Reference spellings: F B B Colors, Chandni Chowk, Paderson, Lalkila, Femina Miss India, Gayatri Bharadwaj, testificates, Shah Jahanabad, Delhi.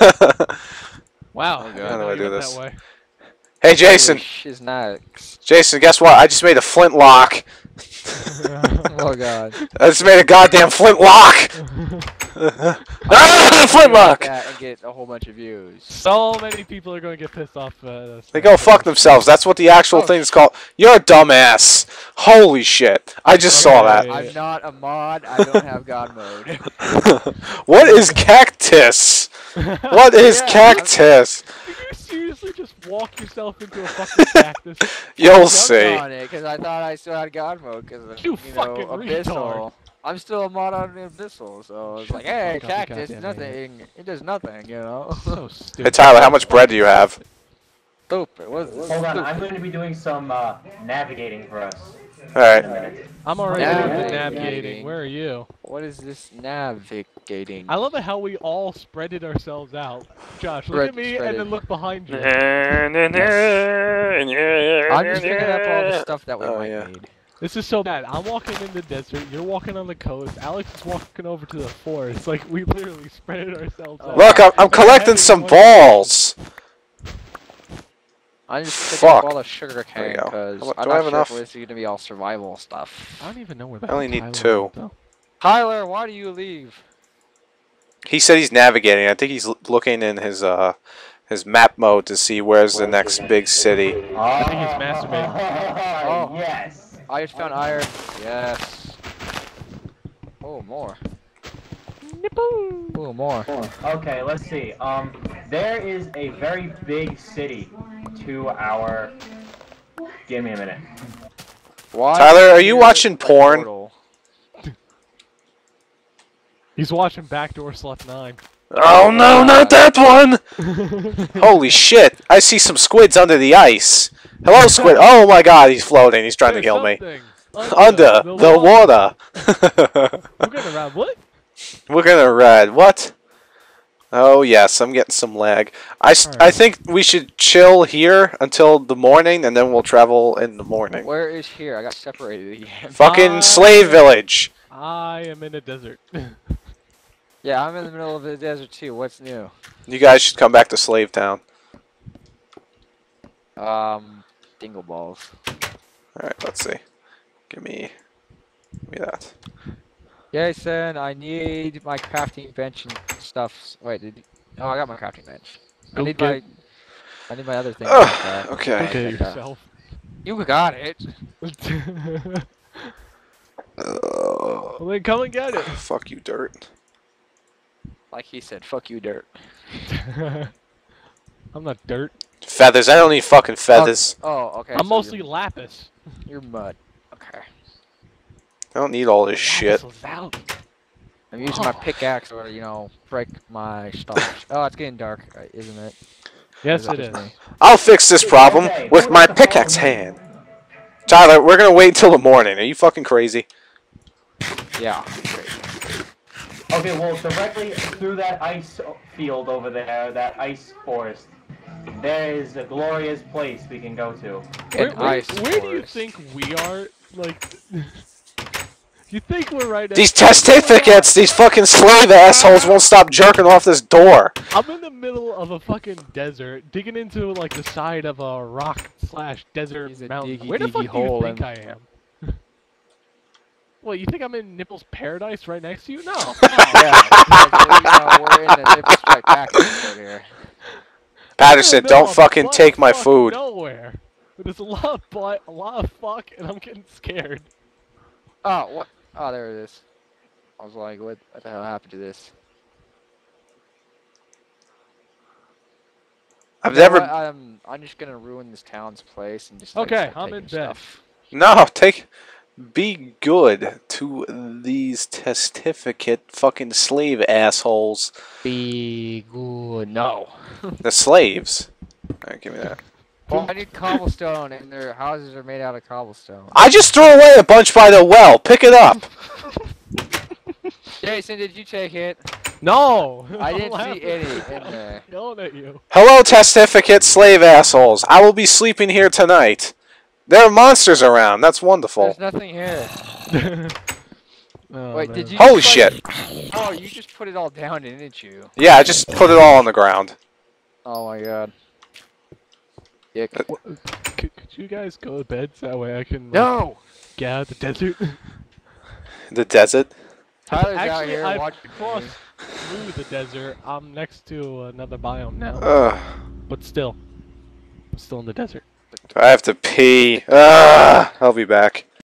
Wow. Oh, how do I do this? Hey, Jason. She's next. Jason, guess what? I just made a flintlock. Oh, God. I just made a goddamn flintlock. Ah, flintlock. And get a whole bunch of views. So many people are going to get pissed off at us. They go fuck themselves. That's what the actual thing is called. You're a dumbass. Holy shit. I just saw that. I'm not a mod. I don't have God mode. What is cactus? What is cactus? Seriously, just walk yourself into a fucking cactus. You'll see. Because I thought I still had God mode. Cause, you fucking retard. I'm still a mod on Abyssal, so it's like, hey, cactus, nothing. It does nothing, you know. So stupid. Hey Tyler, how much bread do you have? Stupid. Hold on, I'm going to be doing some navigating for us. All right. I'm already navigating. Where are you? What is this navigating? I love how we all spreaded ourselves out. Josh, look at me and then look behind you. Yes. I'm just picking up all the stuff that we might need. This is so bad. I'm walking in the desert. You're walking on the coast. Alex is walking over to the forest. Like we literally spread ourselves out. Look, I'm collecting some balls. I just picked up all the sugar cane because I'm not sure if this is going to be all survival stuff. I don't even know where that is. I only need two. Tyler, why do you leave? He said he's navigating. I think he's looking in his map mode to see where's the next big city. I think he's masturbating. Oh, yes. I just found iron. Yes. Oh, more. Oh, more. Okay, let's see. There is a very big city to our... Give me a minute. Why Tyler, are you watching porn? He's watching Backdoor Slut 9. Oh no, not that one! Holy shit, I see some squids under the ice. Hello, squid. Oh my god, he's floating, he's trying to kill me. Under the water. We're gonna ride what? We're gonna ride what? Oh yes, I'm getting some lag. I think we should chill here until the morning, and then we'll travel in the morning. Where is here? I got separated again. Fucking slave village. I am in a desert. Yeah, I'm in the middle of the desert too. What's new? You guys should come back to Slave Town. Dingle balls. Alright, let's see. Give me that. Jason, I need my crafting bench and stuff. Wait, did you... Oh, I got my crafting bench. I need my other thing. Like okay. Okay, yourself. You got it. Well, then come and get it. Fuck you, dirt. Like he said, fuck you, dirt. I'm not dirt. Feathers. I don't need fucking feathers. Oh, okay. I'm so mostly lapis. You're mud. Okay. I don't need all this shit. I'm using my pickaxe to, you know, break my stuff. Oh, it's getting dark, isn't it? Yes, it is. I'll fix this problem with my pickaxe hand. Tyler, we're gonna wait till the morning. Are you fucking crazy? Yeah. Okay, well, directly through that ice field over there, that ice forest, there is a glorious place we can go to. Where do you think we are? Like, you think we're right at... These testificates, these fucking slave assholes won't stop jerking off this door. I'm in the middle of a fucking desert, digging into, like, the side of a rock/desert mountain. Where the fuck do you think I am? Well, you think I'm in Nipple's Paradise right next to you? No. No. Yeah, we're in the Nipple's Paradise right here. Patterson, don't fucking take my food. Nowhere. There's a lot of fuck, and I'm getting scared. Oh, what? Oh, there it is. I was like, what the hell happened to this? I've never... I'm just gonna ruin this town's place and just... Okay, I'm in bed. No, take... Be good to these testificate fucking slave assholes. Be good. No. The slaves. Alright, give me that. Well, I need cobblestone, and their houses are made out of cobblestone. I just threw away a bunch by the well. Pick it up. Jason, did you take it? No. I didn't see any in there. Yelling at you. Hello, testificate slave assholes. I will be sleeping here tonight. There are monsters around. That's wonderful. There's nothing here. Oh, wait, did you holy shit! Oh, you just put it all down, didn't you? Yeah, I just put it all on the ground. Oh my god. Yeah. Could you guys go to bed so that way I can? Like, no. Get out of the desert. The desert. Tyler's actually, out here watching. Crossed through the desert. I'm next to another biome now. But still, I'm still in the desert. I have to pee. I'll be back.